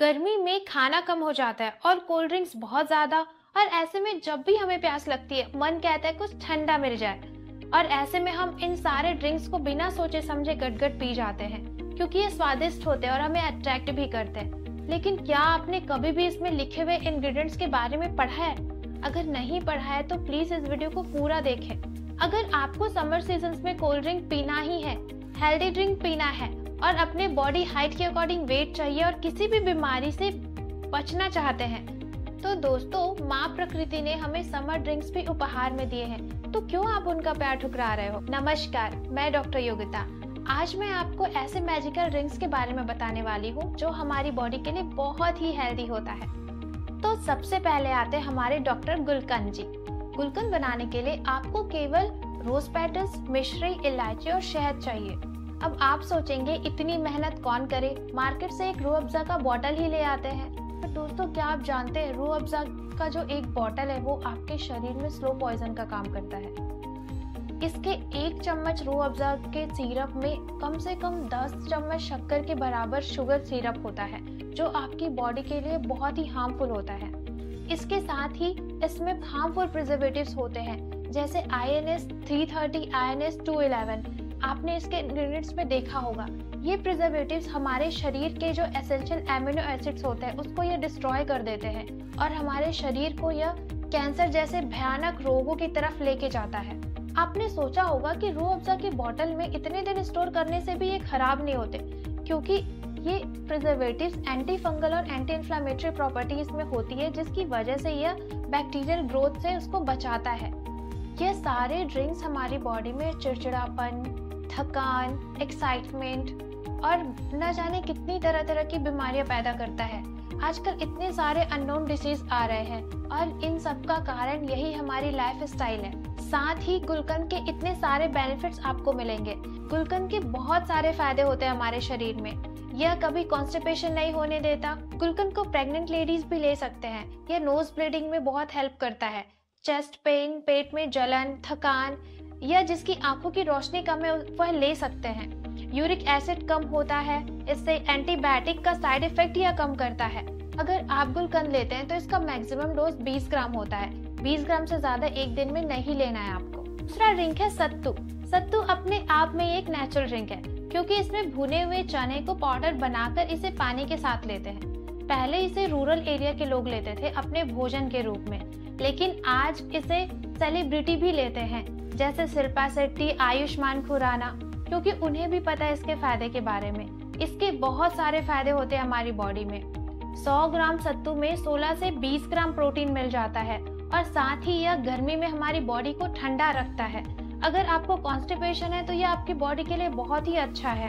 गर्मी में खाना कम हो जाता है और कोल्ड ड्रिंक्स बहुत ज़्यादा, और ऐसे में जब भी हमें प्यास लगती है मन कहता है कुछ ठंडा मिल जाए, और ऐसे में हम इन सारे ड्रिंक्स को बिना सोचे समझे गट-गट पी जाते हैं क्योंकि ये स्वादिष्ट होते हैं और हमें अट्रैक्ट भी करते हैं। लेकिन क्या आपने कभी भी इसमें लिखे हुए इंग्रेडिएंट्स के बारे में पढ़ा है? अगर नहीं पढ़ा है तो प्लीज इस वीडियो को पूरा देखें। अगर आपको समर सीजन में कोल्ड ड्रिंक पीना ही है, हेल्दी ड्रिंक पीना है और अपने बॉडी हाइट के अकॉर्डिंग वेट चाहिए और किसी भी बीमारी से बचना चाहते हैं, तो दोस्तों माँ प्रकृति ने हमें समर ड्रिंक्स भी उपहार में दिए हैं, तो क्यों आप उनका प्यार ठुकरा रहे हो। नमस्कार, मैं डॉक्टर योगिता। आज मैं आपको ऐसे मैजिकल ड्रिंक्स के बारे में बताने वाली हूँ जो हमारी बॉडी के लिए बहुत ही हेल्दी होता है। तो सबसे पहले आते हैं हमारे डॉक्टर गुलकंद जी। गुलकंद बनाने के लिए आपको केवल रोज पेटल्स, मिश्री, इलायची और शहद चाहिए। अब आप सोचेंगे इतनी मेहनत कौन करे, मार्केट से एक रूह अफ़ज़ा का बॉटल ही ले आते हैं। दोस्तों क्या आप जानते हैं रूह अफ़ज़ा का जो एक बॉटल है वो आपके शरीर में स्लो पॉइजन का काम करता है। इसके एक चम्मच रूह अफ़ज़ा के सिरप में कम से कम 10 चम्मच शक्कर के बराबर शुगर सिरप होता है, जो आपकी बॉडी के लिए बहुत ही हार्मफुल होता है। इसके साथ ही इसमें हार्मफुल प्रिजर्वेटिव्स होते हैं जैसे INS 330, INS 211। आपने इसके इंग्रेडिएंट्स में देखा होगा। ये प्रिजर्वेटिव्स हमारे शरीर के जो एसेंशियल एमिनो एसिड्स होते हैं उसको ये डिस्ट्रॉय कर देते हैं और हमारे शरीर को यह कैंसर जैसे भयानक रोगों की तरफ लेके जाता है। आपने सोचा होगा कि रूह अफ़ज़ा की बोतल में इतने दिन स्टोर करने से भी ये खराब नहीं होते क्योंकि ये प्रिजर्वेटिव्स एंटी फंगल और एंटी इन्फ्लामेटरी प्रॉपर्टी इसमें होती है, जिसकी वजह से यह बैक्टीरियल ग्रोथ से उसको बचाता है। ये सारे ड्रिंक्स हमारी बॉडी में चिड़चिड़ापन, थकान, एक्साइटमेंट और न जाने कितनी तरह तरह की बीमारियां पैदा करता है। आजकल इतने सारे अननोन डिसीज आ रहे हैं और इन सब का कारण यही हमारी लाइफस्टाइल है। साथ ही गुलकंद के इतने सारे बेनिफिट्स आपको मिलेंगे। गुलकंद के बहुत सारे फायदे होते हैं हमारे शरीर में। यह कभी कॉन्स्टिपेशन नहीं होने देता। गुलकंद को प्रेग्नेंट लेडीज भी ले सकते हैं। यह नोज ब्लीडिंग में बहुत हेल्प करता है। चेस्ट पेन, पेट में जलन, थकान या जिसकी आंखों की रोशनी कम है वह ले सकते हैं। यूरिक एसिड कम होता है, इससे एंटीबायोटिक का साइड इफेक्ट यह कम करता है। अगर आप गुलकंद लेते हैं तो इसका मैक्सिमम डोज 20 ग्राम होता है। 20 ग्राम से ज्यादा एक दिन में नहीं लेना है आपको। दूसरा ड्रिंक है सत्तू। सत्तू अपने आप में एक नेचुरल ड्रिंक है क्योंकि इसमें भुने हुए चने को पाउडर बनाकर इसे पानी के साथ लेते हैं। पहले इसे रूरल एरिया के लोग लेते थे अपने भोजन के रूप में, लेकिन आज इसे सेलिब्रिटी भी लेते हैं जैसे शिल्पा शेट्टी, आयुष्मान खुराना, क्योंकि उन्हें भी पता है इसके फायदे के बारे में। इसके बहुत सारे फायदे होते हैं हमारी बॉडी में। 100 ग्राम सत्तू में 16 से 20 ग्राम प्रोटीन मिल जाता है और साथ ही यह गर्मी में हमारी बॉडी को ठंडा रखता है। अगर आपको कॉन्स्टिपेशन है तो यह आपकी बॉडी के लिए बहुत ही अच्छा है।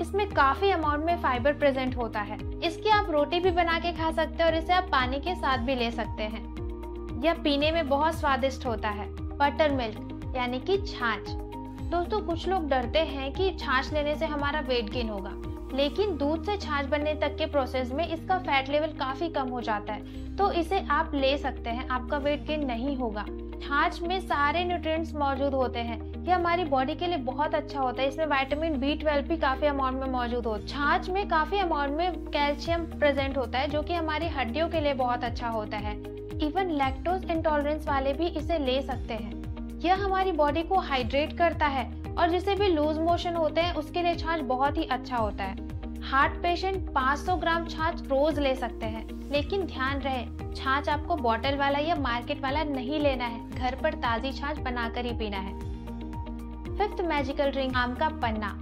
इसमें काफी अमाउंट में फाइबर प्रेजेंट होता है। इसकी आप रोटी भी बना के खा सकते हैं और इसे आप पानी के साथ भी ले सकते हैं। यह पीने में बहुत स्वादिष्ट होता है। बटर मिल्क यानी कि छाछ। दोस्तों कुछ लोग डरते हैं कि छाछ लेने से हमारा वेट गेन होगा, लेकिन दूध से छाछ बनने तक के प्रोसेस में इसका फैट लेवल काफी कम हो जाता है, तो इसे आप ले सकते हैं, आपका वेट गेन नहीं होगा। छाछ में सारे न्यूट्रिएंट्स मौजूद होते हैं, ये हमारी बॉडी के लिए बहुत अच्छा होता है। इसमें विटामिन B12 भी काफी अमाउंट में मौजूद होता है। छाछ में काफी अमाउंट में कैल्शियम प्रेजेंट होता है जो कि हमारी हड्डियों के लिए बहुत अच्छा होता है। इवन लैक्टोज इंटॉलरेंस वाले भी इसे ले सकते हैं। यह हमारी बॉडी को हाइड्रेट करता है और जिसे भी लूज मोशन होते हैं उसके लिए छाछ बहुत ही अच्छा होता है। हार्ट पेशेंट 500 ग्राम छाछ रोज ले सकते हैं, लेकिन ध्यान रहे छाछ आपको बॉटल वाला या मार्केट वाला नहीं लेना है, घर पर ताजी छाछ बनाकर ही पीना है। फिफ्थ मैजिकल ड्रिंक आम का पन्ना।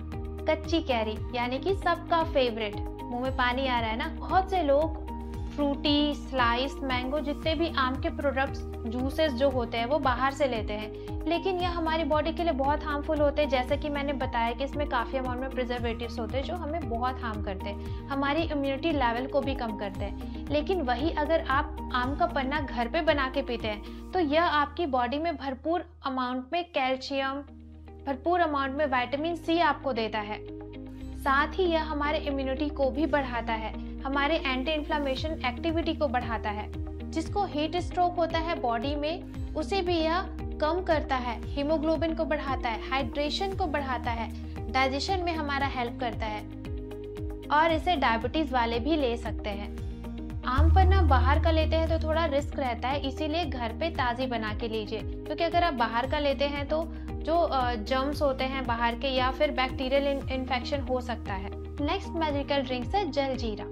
कच्ची कैरी यानी कि सबका फेवरेट। मुँह में पानी आ रहा है ना। बहुत से लोग फ्रूटी, स्लाइस, मैंगो जितने भी आम के प्रोडक्ट्स, जूसेस जो होते हैं वो बाहर से लेते हैं, लेकिन यह हमारी बॉडी के लिए बहुत हार्मफुल होते हैं। जैसा कि मैंने बताया कि इसमें काफ़ी अमाउंट में प्रिजर्वेटिव्स होते हैं जो हमें बहुत हार्म करते हैं, हमारी इम्यूनिटी लेवल को भी कम करते हैं। लेकिन वही अगर आप आम का पन्ना घर पर बना के पीते हैं तो यह आपकी बॉडी में भरपूर अमाउंट में कैल्शियम, भरपूर अमाउंट में विटामिन C आपको देता है। साथ ही यह हमारे इम्यूनिटी को भी बढ़ाता है, हमारे एंटी इन्फ्लामेशन एक्टिविटी को बढ़ाता है। जिसको हीट स्ट्रोक होता है बॉडी में उसे भी यह कम करता है। हीमोग्लोबिन को बढ़ाता है, हाइड्रेशन को बढ़ाता है, डाइजेशन में हमारा हेल्प करता है। और इसे डायबिटीज वाले भी ले सकते हैं। आम पन्ना बाहर का लेते हैं तो थोड़ा रिस्क रहता है, इसीलिए घर पे ताज़ी बना के लीजिए, क्योंकि अगर आप बाहर का लेते हैं तो जो जर्म्स होते हैं बाहर के या फिर बैक्टीरियल इन्फेक्शन हो सकता है। नेक्स्ट मैजिकल ड्रिंक्स है जल जीरा।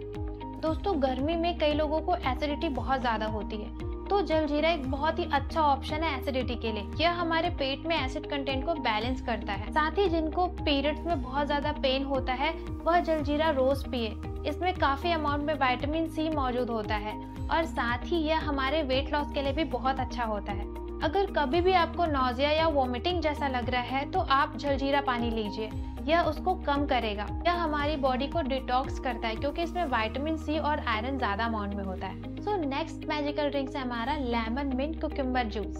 दोस्तों गर्मी में कई लोगों को एसिडिटी बहुत ज़्यादा होती है, तो जल जीरा एक बहुत ही अच्छा ऑप्शन है एसिडिटी के लिए। यह हमारे पेट में एसिड कंटेंट को बैलेंस करता है। साथ ही जिनको पीरियड्स में बहुत ज़्यादा पेन होता है वह जल जीरा रोज़ पिए, इसमें काफ़ी अमाउंट में विटामिन सी मौजूद होता है और साथ ही यह हमारे वेट लॉस के लिए भी बहुत अच्छा होता है। अगर कभी भी आपको नोजिया या वॉमिटिंग जैसा लग रहा है तो आप जलजीरा पानी लीजिए, यह उसको कम करेगा। यह हमारी बॉडी को डिटॉक्स करता है क्योंकि इसमें विटामिन सी और आयरन ज़्यादा अमाउंट में होता है। सो नेक्स्ट मैजिकल ड्रिंक्स है हमारा लेमन मिंट कुकुम्बर जूस।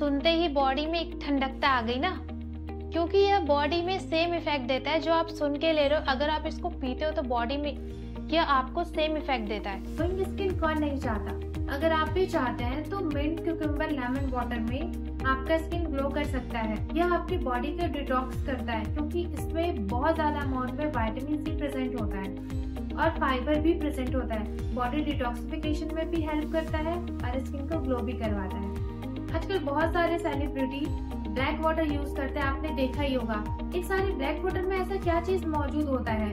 सुनते ही बॉडी में एक ठंडकता आ गई ना, क्योंकि यह बॉडी में सेम इफेक्ट देता है जो आप सुन के ले रहे हो, अगर आप इसको पीते हो तो बॉडी में यह आपको सेम इफेक्ट देता है। ग्लोइंग स्किन कौन नहीं चाहता? अगर आप भी चाहते हैं तो मिंट क्यूकम्बर लेमन वाटर में आपका स्किन ग्लो कर सकता है। यह आपकी बॉडी को डिटॉक्स करता है क्योंकि इसमें बहुत ज्यादा अमाउंट में विटामिन सी प्रेजेंट होता है और फाइबर भी प्रेजेंट होता है। बॉडी डिटॉक्सिफिकेशन में भी हेल्प करता है और स्किन को ग्लो भी करवाता है। आजकल बहुत सारे सेलिब्रिटी ब्लैक वाटर यूज करते हैं, आपने देखा ही होगा। इस सारे ब्लैक वाटर में ऐसा क्या चीज मौजूद होता है?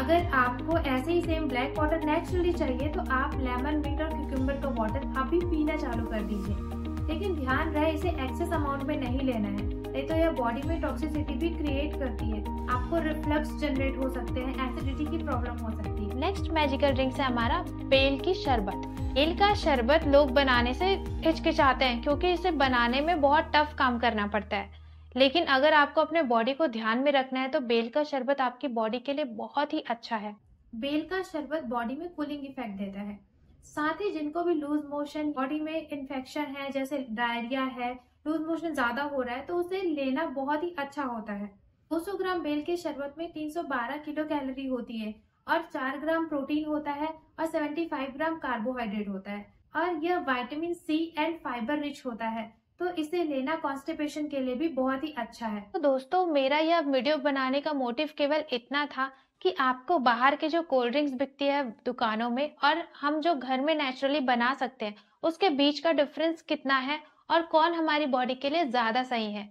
अगर आपको ऐसे ही सेम ब्लैक वाटर नेचुरली चाहिए तो आप लेमन मिंट और क्यूकम्बर का वाटर अभी पीना चालू कर दीजिए, लेकिन ध्यान रहे इसे एक्सेस अमाउंट में नहीं लेना है, नहीं तो यह बॉडी में टॉक्सिसिटी भी क्रिएट करती है। आपको रिफ्लक्स जनरेट हो सकते हैं, एसिडिटी की प्रॉब्लम हो सकती है। नेक्स्ट मैजिकल ड्रिंक्स है हमारा बेल की शरबत। बेल का शरबत लोग बनाने से हिचकिचाते हैं क्योंकि इसे बनाने में बहुत टफ काम करना पड़ता है, लेकिन अगर आपको अपने बॉडी को ध्यान में रखना है तो बेल का शरबत आपकी बॉडी के लिए बहुत ही अच्छा है। बेल का शरबत बॉडी में कूलिंग इफेक्ट देता है। साथ ही जिनको भी लूज मोशन, बॉडी में इन्फेक्शन है जैसे डायरिया है, लूज मोशन ज्यादा हो रहा है तो उसे लेना बहुत ही अच्छा होता है। 200 ग्राम बेल के शरबत में 312 किलो कैलोरी होती है और 4 ग्राम प्रोटीन होता है और 75 ग्राम कार्बोहाइड्रेट होता है और यह vitamin C and fibre rich होता है, तो इसे लेना कॉन्स्टिपेशन के लिए भी बहुत ही अच्छा है। तो दोस्तों मेरा यह वीडियो बनाने का मोटिव केवल इतना था कि आपको बाहर के जो कोल्ड ड्रिंक्स बिकती है दुकानों में और हम जो घर में नेचुरली बना सकते हैं उसके बीच का डिफरेंस कितना है और कौन हमारी बॉडी के लिए ज़्यादा सही है।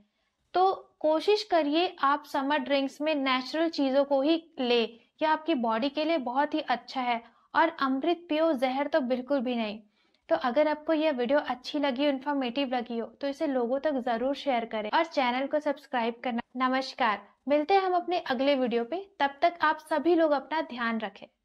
तो कोशिश करिए आप समर ड्रिंक्स में नेचुरल चीज़ों को ही ले, यह आपकी बॉडी के लिए बहुत ही अच्छा है। और अमृत पियो, जहर तो बिल्कुल भी नहीं। तो अगर आपको यह वीडियो अच्छी लगी हो, इन्फॉर्मेटिव लगी हो तो इसे लोगों तक जरूर शेयर करें और चैनल को सब्सक्राइब करना। नमस्कार, मिलते हैं हम अपने अगले वीडियो पे, तब तक आप सभी लोग अपना ध्यान रखें।